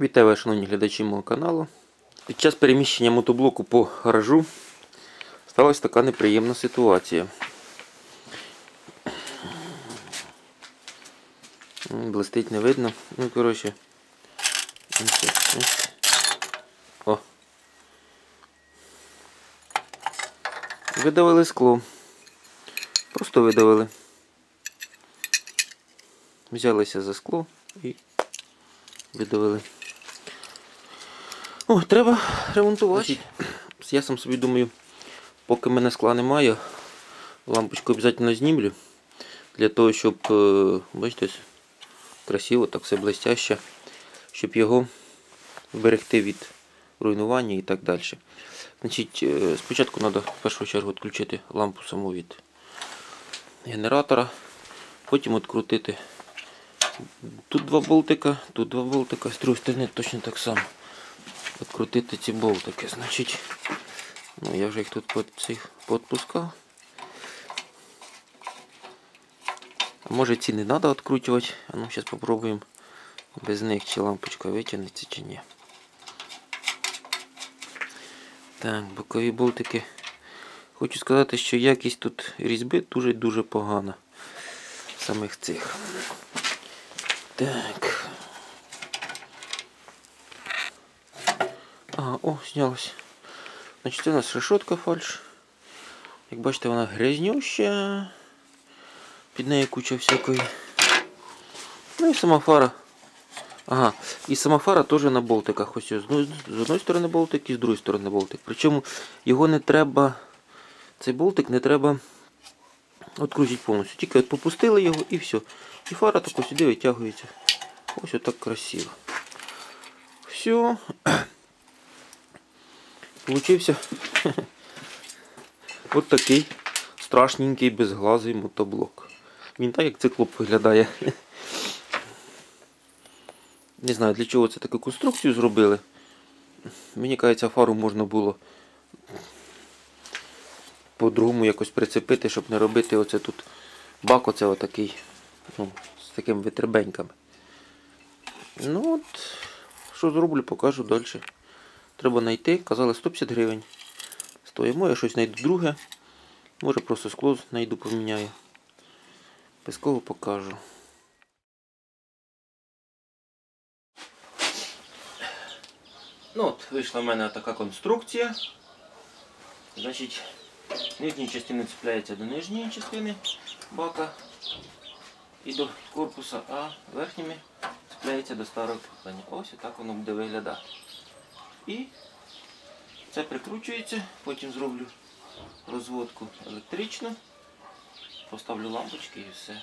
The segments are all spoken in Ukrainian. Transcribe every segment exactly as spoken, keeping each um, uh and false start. Вітаю вас, шановні глядачі мого каналу. Під час переміщення мотоблоку по гаражу сталася така неприємна ситуація. Блистить, не видно. Ну, коротше. О. Видавили скло. Просто видавили. Взялися за скло і видавили. О, треба ремонтувати. Я сам собі думаю, поки в мене скла немає, лампочку обов'язково знімлю. Для того, щоб, бачите, красиво, так все блестяще, щоб його берегти від руйнування і так далі. Значить, спочатку треба в першу чергу відключити лампу саму від генератора, потім відкрутити. Тут два болтика, тут два болтика, з другої сторони точно так само. Відкрутити ці болтики, значить, ну, я вже їх тут по цих поотпускав. А може ці не треба відкручувати, а ну зараз спробуємо без них, чи лампочка витягнеться, чи ні. Так, бокові болтики. Хочу сказати, що якість тут різьби дуже-дуже погана. Самих цих. Так. Ага, о, знялось. Значить, це у нас решетка фальш. Як бачите, вона грязнюща. Під нею куча всякої. Ну і сама фара. Ага, і сама фара теж на болтиках. Ось з одної сторони болтик і з другої сторони болтик. Причому його не треба, цей болтик не треба відкрутити повністю. Тільки от попустили його і все. І фара так ось сюди витягується. Ось отак красиво. Все. Получився от такий страшненький безглазий мотоблок. Він так як циклоп виглядає. Не знаю, для чого це таку конструкцію зробили. Мені кажеться, фару можна було по-другому якось прицепити, щоб не робити оце тут бак, оце отакий, ну, з такими витребеньками. Ну от, що зроблю, покажу далі. Треба знайти, казали сто п'ятдесят гривень. Стоїмо, я щось знайду друге. Може просто скло знайду, поміняю. Обов'язково покажу. Ну от, вийшла в мене така конструкція. Значить, нижні частини цепляються до нижньої частини бака і до корпуса, а верхніми цепляються до старого кріплення. Ось так воно буде виглядати. І це прикручується, потім зроблю розводку електричну, поставлю лампочки і все.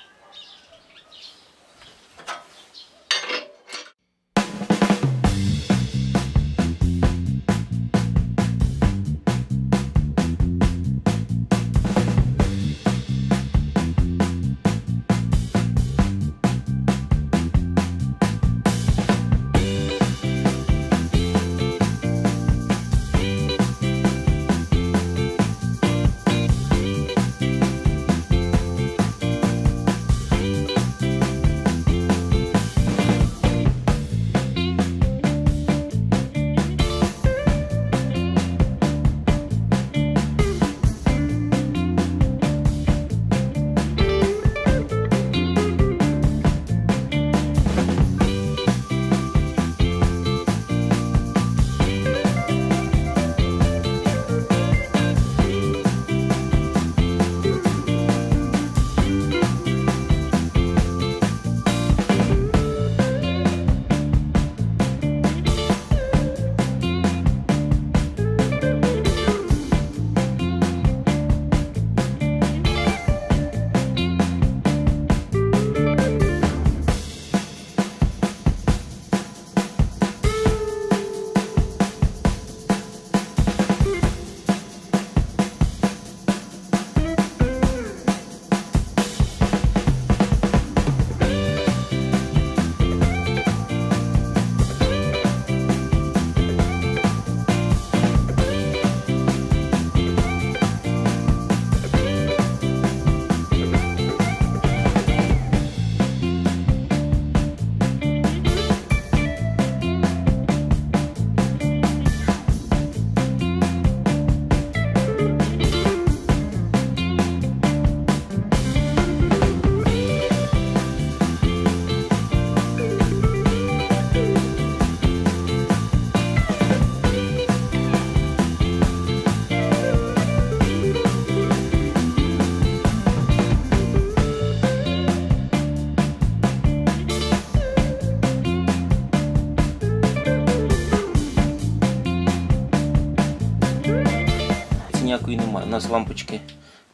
такої немає. У нас лампочки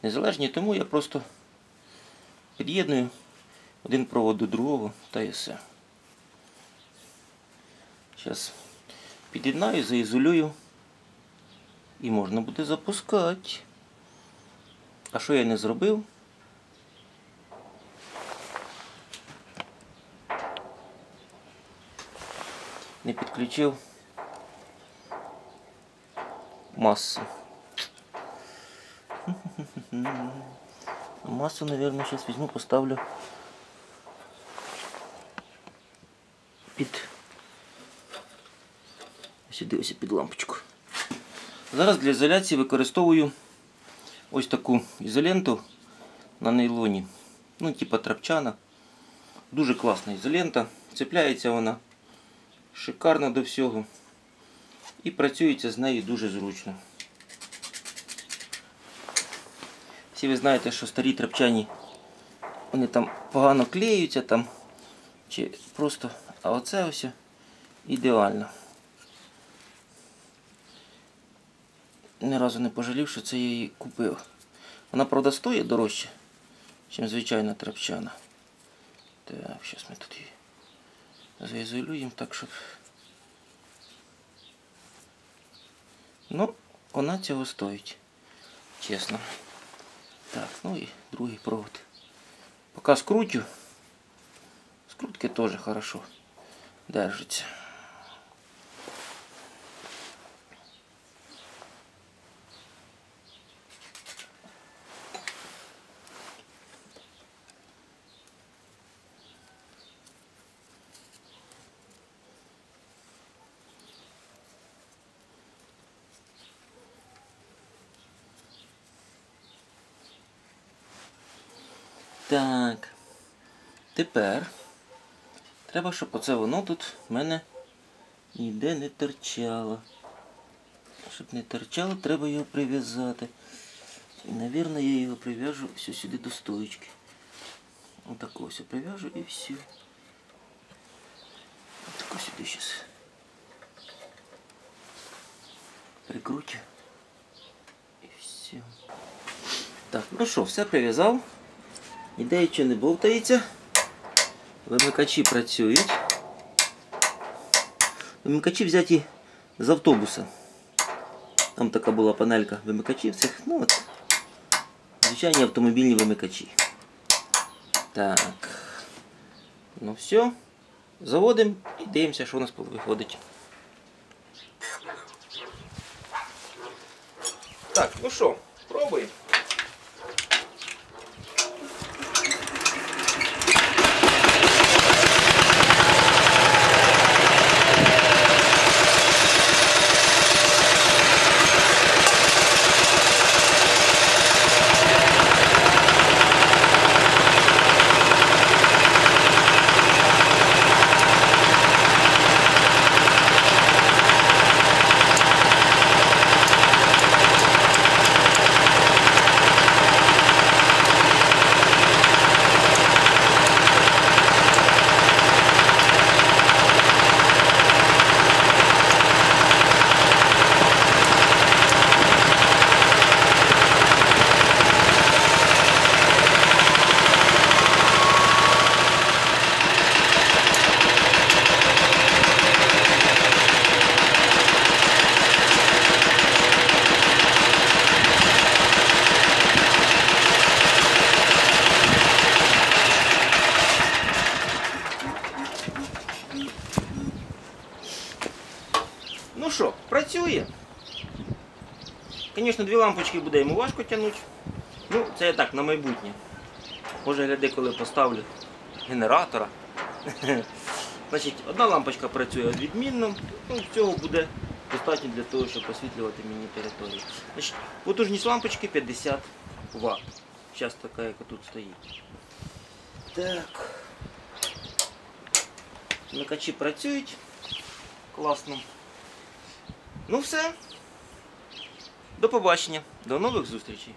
незалежні, тому я просто під'єдную один провод до другого та і все. Зараз під'єднаю, заізолюю і можна буде запускати. А що я не зробив? Не підключив масу. Масу, мабуть, зараз візьму, поставлю під сюди, ось під лампочку. Зараз для ізоляції використовую ось таку ізоленту на нейлоні. Ну, типа трапчана. Дуже класна ізолента. Цепляється вона шикарно до всього. І працюється з нею дуже зручно. Всі ви знаєте, що старі трапчані, вони там погано клеються там. Чи просто, а оце ось ідеально. Ні разу не пожалів, що це я її купив. Вона, правда, стоїть дорожче, ніж звичайна трапчана. Так, зараз ми тут її заізолюємо так, щоб... Ну, вона цього стоїть, чесно. Так, ну і другий провод. Поки скрутю. Скрутки теж хорошо держаться. Так, тепер треба, щоб оце воно тут в мене ніде не торчало. Щоб не торчало, треба його прив'язати. І, мабуть, я його прив'яжу все сюди до стоїчки. Отак ось я прив'яжу і все. Отак ось сюди зараз прикручу. І все. Так, ну що, все прив'язав. Ніде нічого не болтається. Вимикачі працюють. Вимикачі взяті з автобуса. Там така була панелька вимикачів цих. Ну от, звичайні автомобільні вимикачі. Так. Ну все. Заводимо і дивимося, що у нас виходить. Так, ну що, пробуємо. Ну що, працює. Звісно, дві лампочки буде йому важко тягнути. Ну, це я так, на майбутнє. Може, гляди, коли поставлю генератора. Значить, одна лампочка працює відмінно. Ну, цього буде достатньо для того, щоб освітлювати мені територію. Значить, потужність лампочки п'ятдесят ватт. Зараз така, яка тут стоїть. Так. Вмикачі працюють. Класно. Ну все, до побачення, до нових зустрічей.